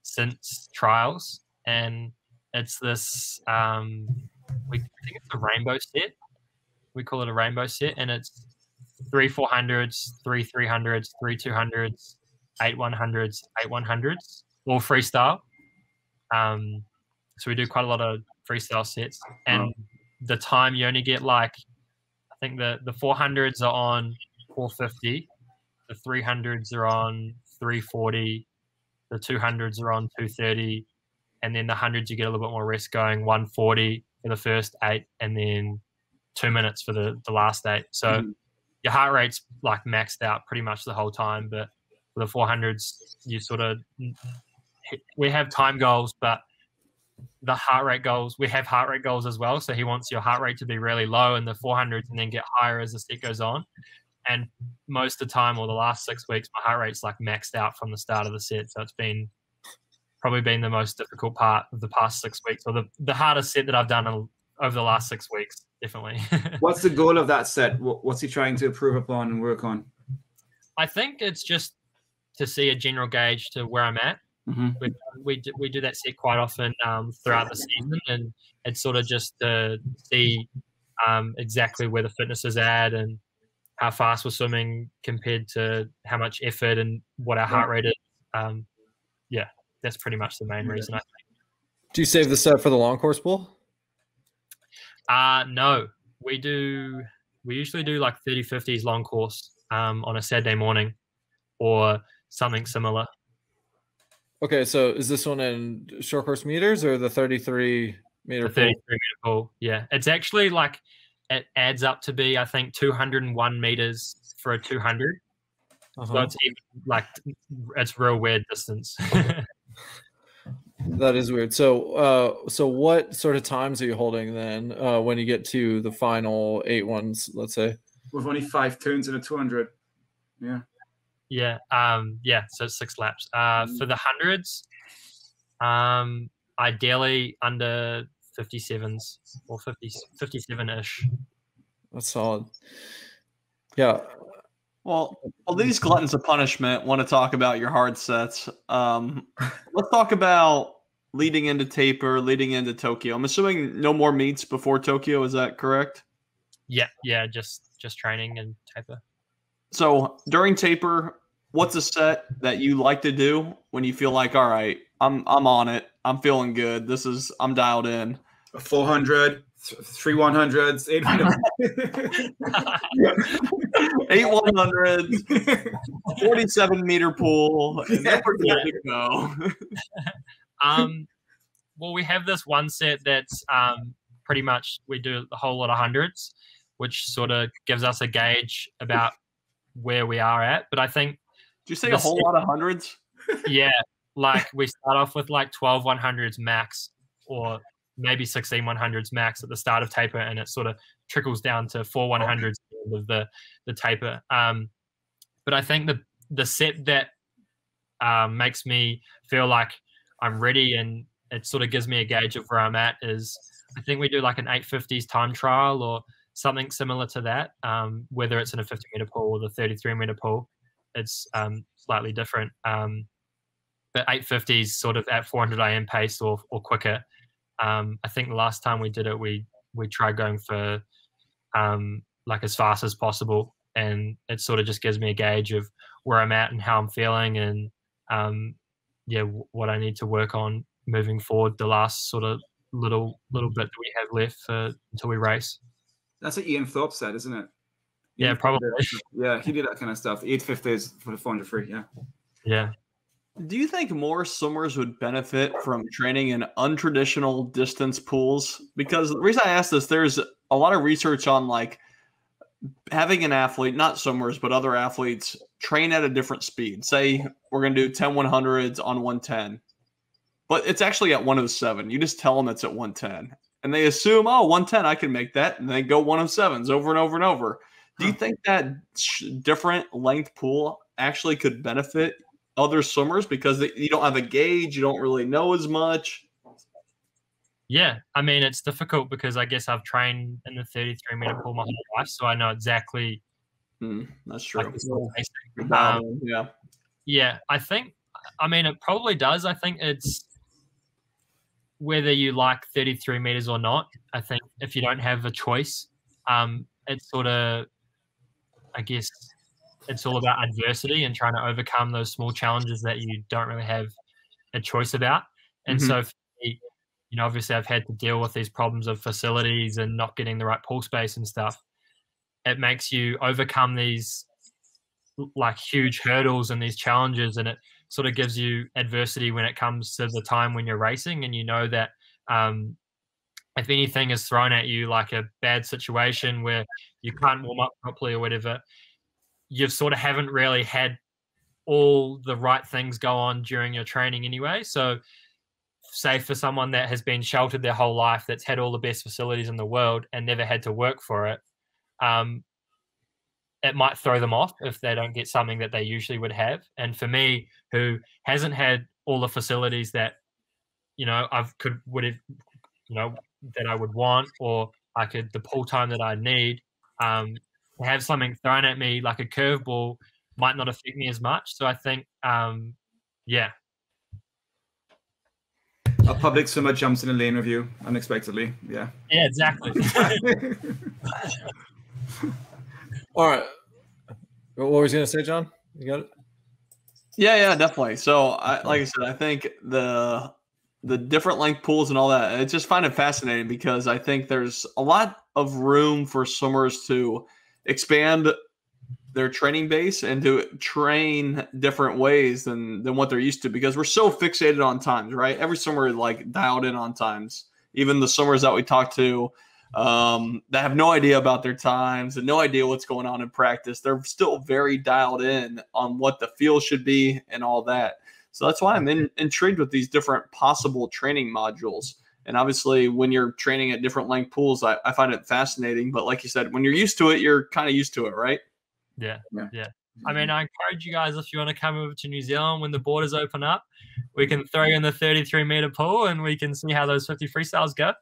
since trials, and it's this I think it's a rainbow set. We call it a rainbow set, and it's 3 400s, 3 300s, 3 200s, 8 100s, 8 100s, all freestyle. So we do quite a lot of freestyle sets, and the time you only get like, I think the 400s are on 450, the 300s are on 340, the 200s are on 230, and then the 100s you get a little bit more rest going, 140 for the first 8, and then 2 minutes for the last 8. So your heart rate's like maxed out pretty much the whole time, but for the 400s, you sort of, we have time goals, but the heart rate goals, we have heart rate goals as well. So he wants your heart rate to be really low in the 400s and then get higher as the set goes on. And most of the time, or the last 6 weeks, my heart rate's like maxed out from the start of the set. So it's been probably been the most difficult part of the past 6 weeks, or the hardest set that I've done over the last 6 weeks, definitely. What's the goal of that set? What's he trying to improve upon and work on? I think it's just to see a general gauge to where I'm at. Mm-hmm. We do that set quite often throughout the season, and it's sort of just to see exactly where the fitness is at and how fast we're swimming compared to how much effort and what our heart rate is. Yeah, that's pretty much the main reason, I think. Do you save the set for the long course pool? No, we usually do like 30/50s long course on a Saturday morning or something similar. Okay, so is this one in short course meters or the 33-meter pool? The 33-meter pool, yeah. It's actually like it adds up to be, I think, 201 meters for a 200. Uh-huh. So it's even, like, it's real weird distance. That is weird. So so what sort of times are you holding then when you get to the final 8 ones, let's say? With only 5 turns in a 200, yeah. Yeah, so 6 laps. For the 100s, ideally under 57s or 57-ish. That's solid. Yeah. Well, all these gluttons of punishment want to talk about your hard sets. Let's talk about leading into Tapper, leading into Tokyo. I'm assuming no more meets before Tokyo. Is that correct? Yeah, just training and Tapper. So during Tapper, what's a set that you like to do when you feel like, all right, I'm on it, I'm feeling good, I'm dialed in? 400, 3 100s, 8 100s, 47-meter pool. And then we're good to go. Well, we have this one set that's pretty much we do a whole lot of 100s, which sort of gives us a gauge about where we are at. But I think, did you say a whole lot of 100s? Yeah, like we start off with like 12 100s max, or maybe 16 100s max at the start of Tapper, and it sort of trickles down to 4 100s of the Tapper. But I think the set that makes me feel like I'm ready and it sort of gives me a gauge of where I'm at is, I think we do like an 850s time trial or something similar to that, whether it's in a 50-meter pool or the 33-meter pool. It's slightly different. But 850s sort of at 400 AM pace or quicker. I think the last time we did it, we tried going for like as fast as possible, and it sort of just gives me a gauge of where I'm at and how I'm feeling, and what I need to work on moving forward. The last sort of little bit that we have left until we race. That's what Ian Thorpe said, isn't it? Yeah, probably. Yeah, he did that kind of stuff. 850s for the 400 free, yeah. Yeah. Do you think more swimmers would benefit from training in untraditional distance pools? Because the reason I asked this, there's a lot of research on like having an athlete, not swimmers, but other athletes train at a different speed. Say we're going to do 10 100s on 110, but it's actually at 107. You just tell them it's at 110. And they assume, oh, 110, I can make that. And they go 107s over and over and over. Do you think that different length pool actually could benefit other swimmers because you don't have a gauge, you don't really know as much? Yeah, I mean, it's difficult because I guess I've trained in the 33-meter pool my whole life, so I know exactly. That's true. Like, yeah, I think, I mean, it probably does. I think it's, whether you like 33 meters or not, I think if you don't have a choice, it's sort of, I guess, it's all about adversity and trying to overcome those small challenges that you don't really have a choice about. And so, for me, you know, obviously I've had to deal with these problems of facilities and not getting the right pool space and stuff. It makes you overcome these like huge hurdles and these challenges, and it sort of gives you adversity when it comes to the time when you're racing, and you know that if anything is thrown at you, like a bad situation where you can't warm up properly or whatever, you've sort of haven't really had all the right things go on during your training anyway. So say for someone that has been sheltered their whole life, that's had all the best facilities in the world and never had to work for it, it might throw them off if they don't get something that they usually would have. And for me, who hasn't had all the facilities that, you know, I would want, or I could, the pool time that I need, to have something thrown at me like a curveball might not affect me as much. So I think, yeah. A public swimmer jumps in a lane with you unexpectedly. Yeah. Yeah, exactly. All right. What was you going to say, John? You got it? Yeah, yeah, definitely. So, like I said, I think the different length pools and all that, I just find it fascinating because I think there's a lot of room for swimmers to expand their training base and to train different ways than what they're used to, because we're so fixated on times, right? Every swimmer like dialed in on times, even the swimmers that we talk to that have no idea about their times and no idea what's going on in practice. They're still very dialed in on what the field should be and all that. So that's why I'm intrigued with these different possible training modules. And obviously when you're training at different length pools, I find it fascinating, but like you said, when you're used to it, you're kind of used to it, right? Yeah, yeah. I mean, I encourage you guys, if you want to come over to New Zealand when the borders open up, we can throw you in the 33-meter pool and we can see how those 50 freestyles go.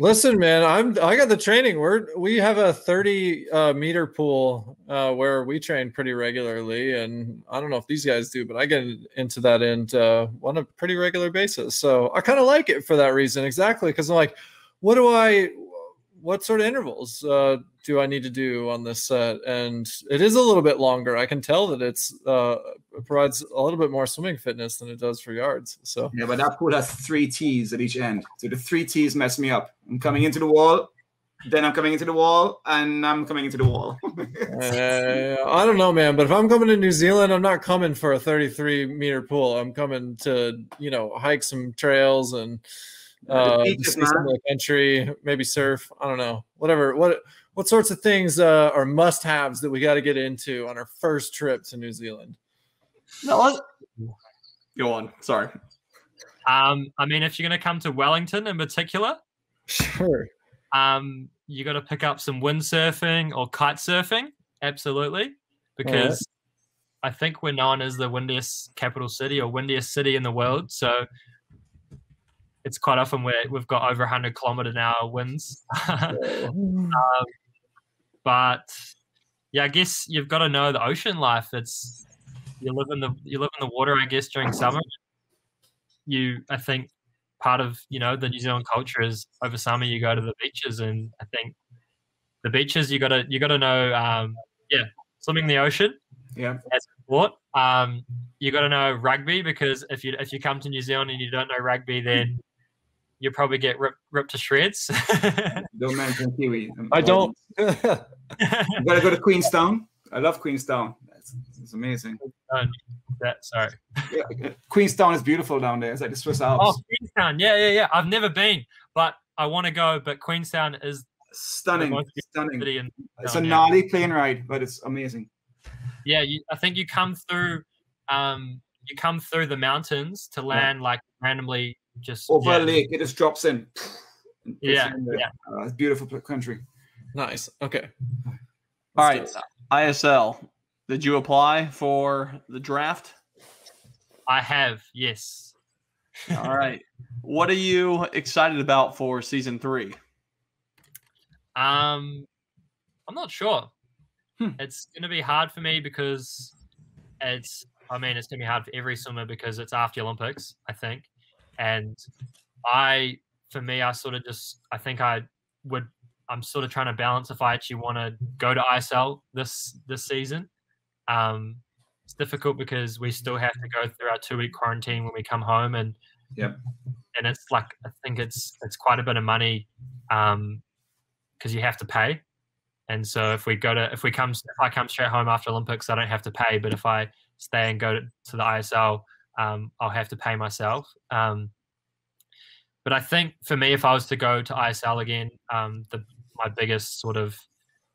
Listen, man, I got the training. We have a 30-meter pool where we train pretty regularly, and I don't know if these guys do, but I get into that end on a pretty regular basis. So I kind of like it for that reason, exactly, because I'm like, what sort of intervals do I need to do on this set? And it is a little bit longer. I can tell that it's provides a little bit more swimming fitness than it does for yards. So yeah, but that pool has 3 T's at each end. So the 3 T's mess me up. I'm coming into the wall, then I'm coming into the wall, and I'm coming into the wall. I don't know, man, but if I'm coming to New Zealand, I'm not coming for a 33-meter pool. I'm coming to, you know, hike some trails and see some of the country, maybe surf. I don't know, whatever. What sorts of things are must-haves that we got to get into on our first trip to New Zealand? No, go on. Sorry. I mean, if you're going to come to Wellington in particular, sure. You got to pick up some windsurfing or kite surfing, absolutely, because I think we're known as the windiest capital city or windiest city in the world, so. It's quite often where we've got over 100-kilometer-an-hour winds. But yeah, I guess you've got to know the ocean life. It's you live in the water, I guess, during summer. I think part of the New Zealand culture is over summer you go to the beaches, and I think the beaches you gotta know swimming in the ocean. Yeah. As a sport. You gotta know rugby, because if you come to New Zealand and you don't know rugby, then you'll probably get ripped to shreds. Don't mention Kiwi. I don't. You gotta go to Queenstown. I love Queenstown. It's amazing. Sorry. Yeah, Queenstown is beautiful down there. It's like the Swiss Alps. Oh, Queenstown. Yeah. I've never been, but I want to go. But Queenstown is stunning. It's a gnarly plane ride, but it's amazing. Yeah, I think you come through. You come through the mountains to land like randomly, just over a lake. It just drops in. It's a beautiful country. Nice. Okay. All right. ISL. Did you apply for the draft? I have. Yes. All right. What are you excited about for season 3? I'm not sure. It's going to be hard for me because it's going to be hard for every swimmer because it's after the Olympics, I think. And I'm sort of trying to balance if I actually want to go to ISL this season. It's difficult because we still have to go through our 2-week quarantine when we come home. And and it's like, I think it's quite a bit of money because you have to pay. And so if I come straight home after Olympics, I don't have to pay. But if I stay and go to the ISL, I'll have to pay myself. But I think for me, if I was to go to ISL again, my biggest sort of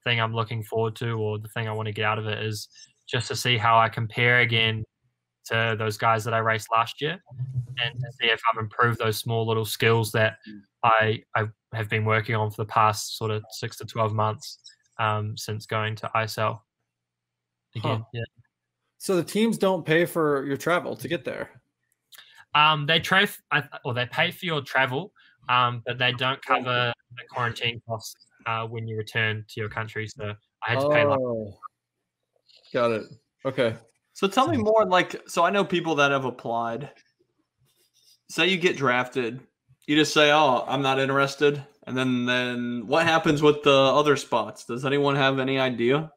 thing I'm looking forward to, or the thing I want to get out of it, is just to see how I compare again to those guys that I raced last year, and to see if I've improved those small little skills that I have been working on for the past sort of 6 to 12 months. Since going to ISL again. So the teams don't pay for your travel to get there. They pay for your travel, but they don't cover the quarantine costs when you return to your country. So I had to pay. Got it. Okay. So tell me more. So I know people that have applied. Say you get drafted, you just say, "Oh, I'm not interested," and then what happens with the other spots? Does anyone have any idea?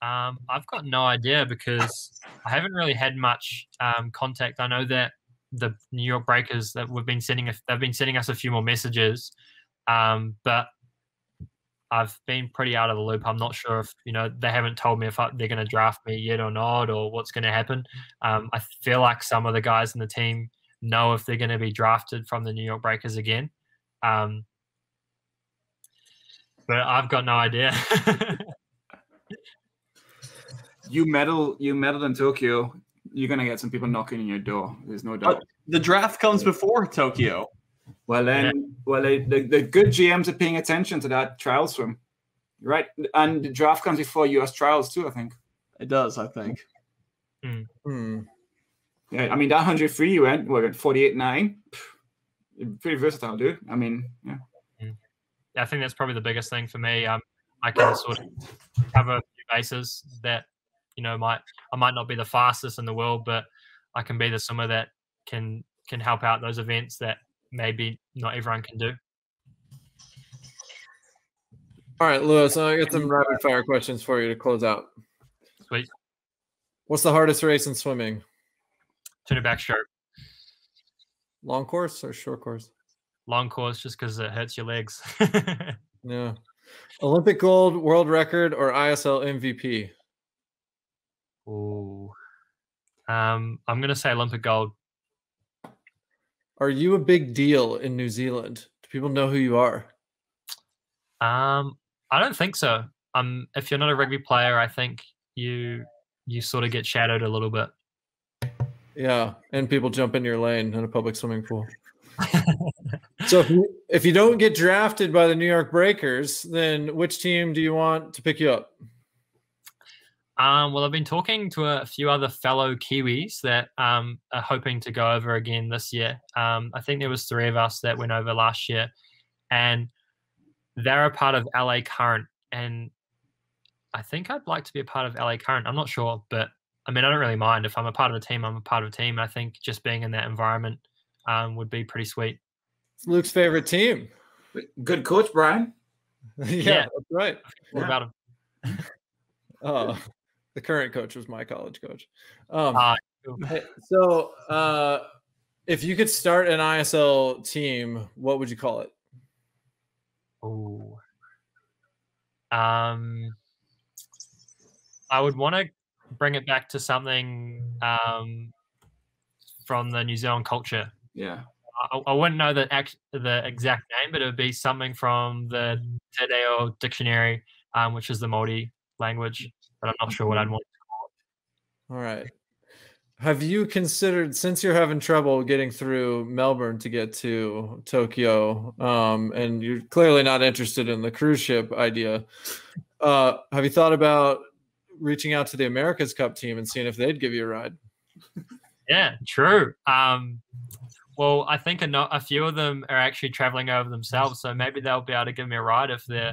I've got no idea because I haven't really had much contact. I know that the New York Breakers that we've been sending, they've been sending us a few more messages, but I've been pretty out of the loop. I'm not sure if they haven't told me if they're going to draft me yet or not, or what's going to happen. I feel like some of the guys in the team know if they're going to be drafted from the New York Breakers again. But I've got no idea. You medal in Tokyo, you're going to get some people knocking on your door. There's no doubt. The draft comes before Tokyo. Well, then, the good GMs are paying attention to that trial swim. You're right. And the draft comes before US trials too, I think. It does, I think. Mm. Yeah, I mean, that 100 free you went, 48.9. Pretty versatile, dude. I mean, yeah. I think that's probably the biggest thing for me. I can sort of cover a few bases that, I might not be the fastest in the world, but I can be the swimmer that can help out those events that maybe not everyone can do. All right, Lewis, I got some rapid fire questions for you to close out. Sweet. What's the hardest race in swimming? Turn it back stroke. Long course or short course? Long course, just because it hurts your legs. Yeah. Olympic gold, world record, or ISL MVP? Oh, I'm going to say Olympic gold. Are you a big deal in New Zealand? Do people know who you are? I don't think so. If you're not a rugby player, I think you sort of get shadowed a little bit. Yeah, and people jump in your lane in a public swimming pool. So if you don't get drafted by the New York Breakers, then which team do you want to pick you up? Well, I've been talking to a few other fellow Kiwis that are hoping to go over again this year. I think there was 3 of us that went over last year, and they're a part of LA Current. And I think I'd like to be a part of LA Current. I'm not sure, but I mean, I don't really mind. If I'm a part of a team, I'm a part of a team. I think just being in that environment would be pretty sweet. It's Luke's favorite team. Good coach, Brian. Yeah, that's right. What about him? Oh. The current coach was my college coach. So if you could start an ISL team, what would you call it? I would want to bring it back to something from the New Zealand culture. Yeah. I wouldn't know the exact name, but it would be something from the Te Reo dictionary, which is the Māori language. But I'm not sure what I'd want to call it. All right. Have you considered, since you're having trouble getting through Melbourne to get to Tokyo, and you're clearly not interested in the cruise ship idea, have you thought about reaching out to the America's Cup team and seeing if they'd give you a ride? Yeah, true. Well, I think a few of them are actually traveling over themselves, so maybe they'll be able to give me a ride if they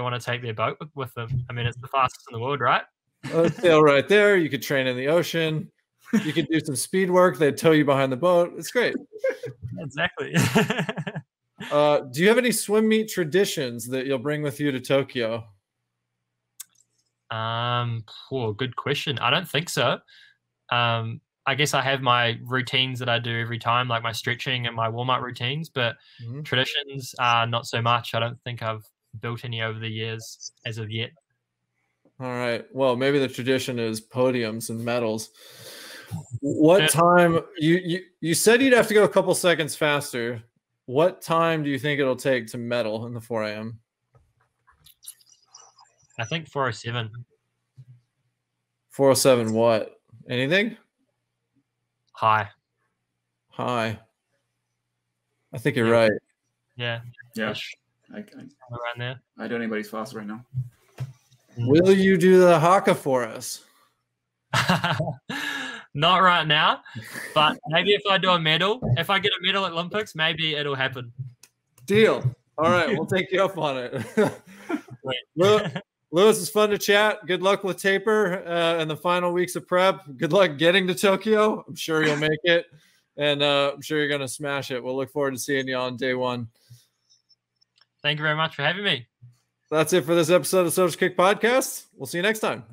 want to take their boat with them. I mean, it's the fastest in the world, right? Sail right there. You could train in the ocean. You could do some speed work. They'd tow you behind the boat. It's great. Exactly. Do you have any swim meet traditions that you'll bring with you to Tokyo? Good question. I don't think so. I guess I have my routines that I do every time, like my stretching and my warm-up routines, but traditions, not so much. I don't think I've built any over the years as of yet. All right. Well, maybe the tradition is podiums and medals. What time you said you'd have to go a couple seconds faster. What time do you think it'll take to medal in the 4 AM? I think 4:07. 4:07 what? Anything? Hi. I think you're right. Yeah. Yeah. I don't know anybody's faster right now. Will you do the haka for us? Not right now, but maybe if I do a medal, if I get a medal at Olympics, maybe it'll happen. Deal. All right, we'll take you up on it. Lewis, it's fun to chat. Good luck with Tapper and the final weeks of prep. Good luck getting to Tokyo. I'm sure you'll make it, and I'm sure you're going to smash it. We'll look forward to seeing you on day one. Thank you very much for having me. That's it for this episode of the Social Kick Podcast. We'll see you next time.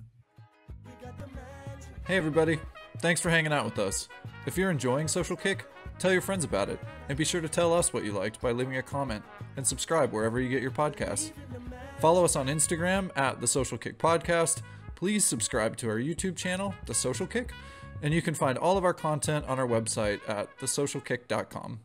Hey, everybody. Thanks for hanging out with us. If you're enjoying Social Kick, tell your friends about it, and be sure to tell us what you liked by leaving a comment and subscribe wherever you get your podcasts. Follow us on Instagram at The Social Kick Podcast. Please subscribe to our YouTube channel, The Social Kick, and you can find all of our content on our website at thesocialkick.com.